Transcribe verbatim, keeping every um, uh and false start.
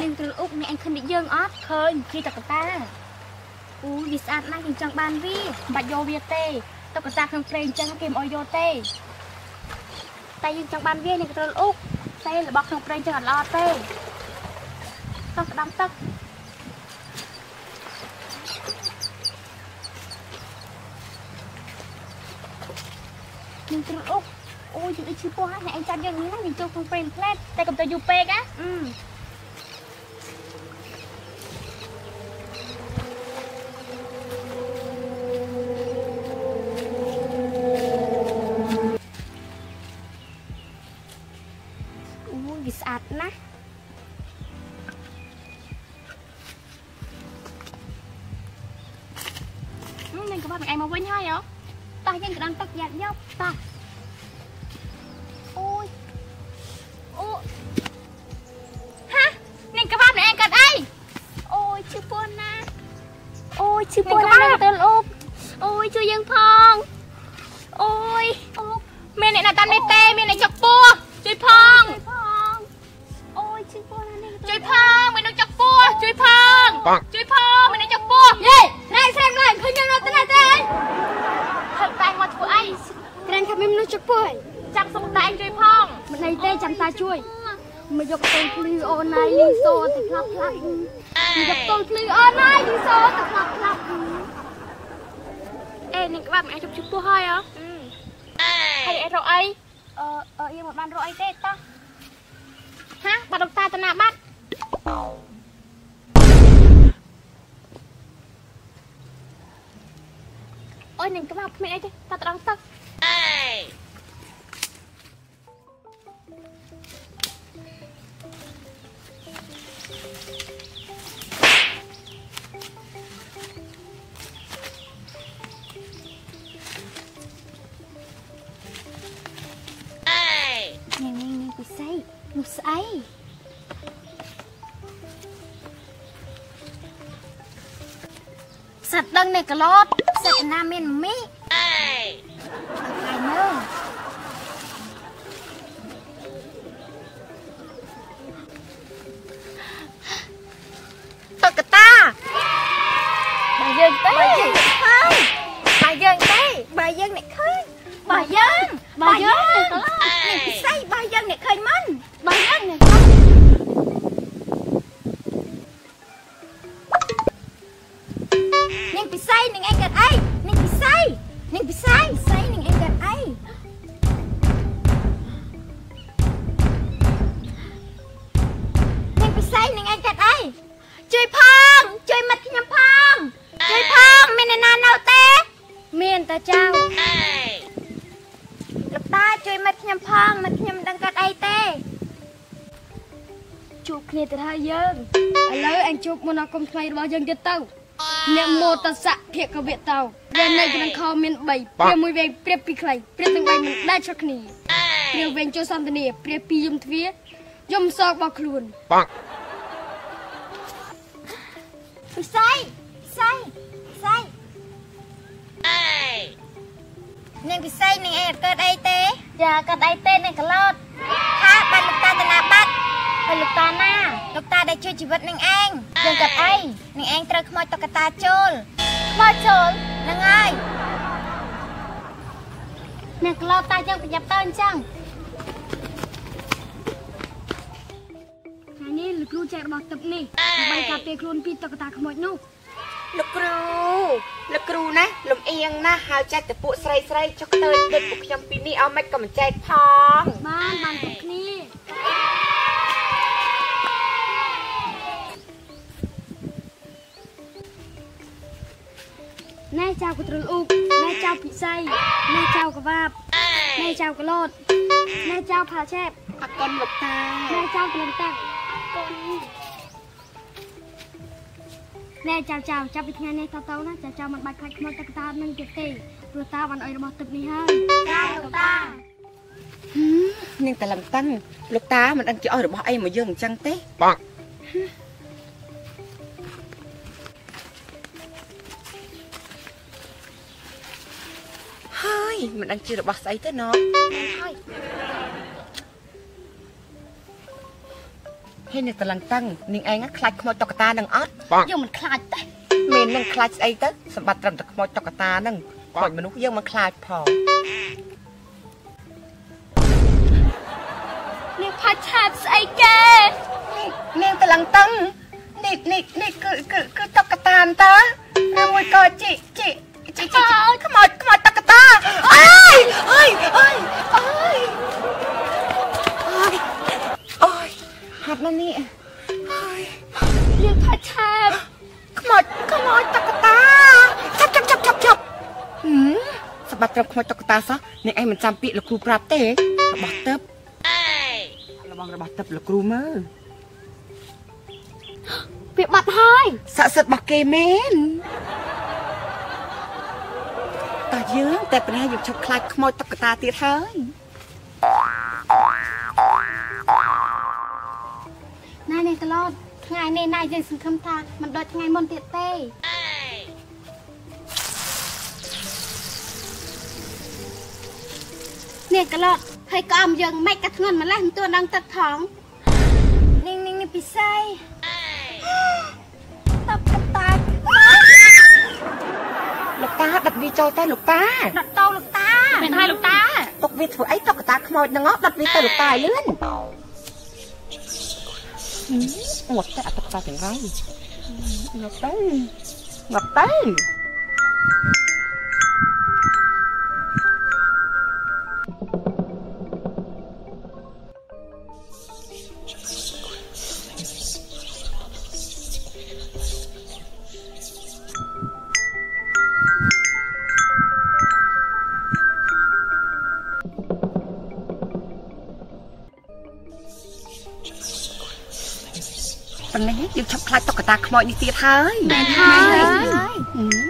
Lên từ Úc này anh không bị dương ót khơi khi tập ta Ui vì sao nay thì chẳng bàn vi Bạch vô bia tê Tập ta không phênh chẳng kìm ôi vô tê Tại nhưng chẳng bàn vi này từ Úc Tê là bọc không phênh chẳng lo tê Tóc đóng tóc Nhưng từ Úc Ui thì chưa bố hát này anh chẳng dương nhưng chẳng không phênh phênh Tê cầm tờ dù pê á Ừกระโดดเสร็จหน้าเมนมิไอ้เนอะตกกระตาบายเยิงเต้บายเยิงเต้บายเยิงเต้บายเยิงเนี่ยเคยบายเยิงบายเยิงเนี่ยใส่บายเยิงเนี่ยเคยมันบายเยิงเนี่ยมันก็ไม่รู้ว่ายังจะเต้าเนี่ยโมตัสะเพียกเบียเต้าเดือนในกำลังคอมเมนต์ใบเปรียบมวยเวงเปรียบปีใครเปรียบตั้งใบมันได้ชักหนีเปรียบเวงโจซันตเนียเปรียบปียมทวียมซอกบอคลุนปังใส่ใส่ใส่เนี่ยไปใส่เนี่ยเอ็ดก็ได้เตะอย่าก็ได้เตะเนี่ยก็รอดถ้าปันลูกตาตนาปัดปันลูกตาหน้าลูกตาได้ช่วยชีวิตเนี่ยเองยังกับไอ้หนึ่งเองเตะขโมยตกตาโจลขโมยโจลนั่งไงเนี่ยเราตาจังไปยับตาจังอันนี้ลูกครูแจกบอกตับนี่ใบกาเตะครูนปีตกตาขโมยนุ๊กลูกครูลูกครูนะลมเอียงนะหาวใจแต่ปุ๊ใส่ใส่ช็อกเตยเด็กปุ๊กยำปีนี่เอาแม็กกับแจกพองบ้านบ้านปุ๊กนี่นายเจ้ากระตุลอุกนายเจ้าผีไส้นายเจ้ากระวาบนายเจ้ากระโลดนายเจ้าผาแฉบอักกลหลบตานายเจ้ากระลำตักนายเจ้าเจ้าเจ้าเป็นไงนายเต่าเต่านะเจ้าเจ้ามันบาดใครมันตะตามันเก็บตีตัวตาวันอ่อยระบบตึกนี้ให้ตาหลบตาฮึนี่แต่ลำตั้งหลบตามันอันจะอ่อยระบบไอ้มาเยอะจังเต้ปักมันอันจีระบาดใส่เต้นเนาะ ให้หนึ่งกำลังตั้งหนึ่งไอ้งักคลายขโมยตกตาหนึ่งอัดเยอะมันคลายเต้เมนมันคลายไอ้เต้สมบัติตรมตะขโมยตกตาหนึ่งปล่อยมนุษย์เยอะมันคลายพอนี่พัชชาไอ้แกนี่กำลังตั้งนี่นี่นี่คือคือคือตกตาเต้นางมวยก็จิจิจิจิขโมยขโมยตกตาไอ้ไอ้ไอ้ไอ้มานี่เรียกพัชชาขมดขมดตะกตาจับจับจับจับจับหืมสบัดจับขมดตะกตาซะนี่ไอ้มันจำปีละครูปราบเตะระบาดเติบระวังระบาดเติบละครูมือปีบัดหายสะสดบักเกเมนต่อเยื้องแต่ปัญหาอยู่ชกคลายขมดตะกตาตีเท้านายในตลอดไงในนายยังซื้อคำตามันโดดไงมนเตะเต้เนี่ยตลอดเคยกอมยังไม่กระเงินมาแลกตัวดังตัดท้องนิ่งนิ่งนี่ปีไซตับตาลูกตาดับวีโจเต้ลูกตาดับโตลูกตาเป็นไงลูกตาตกวีถูไอ้ตกตาขโมยนางอ๊อดับวีเตลูกตาเลื่อนหมดแต่อัตตาถึงไรหมดตั้งหมดตั้งปัญหาอยู่ชักคลายตกตาขโมยนี่ตีท้ายท้าย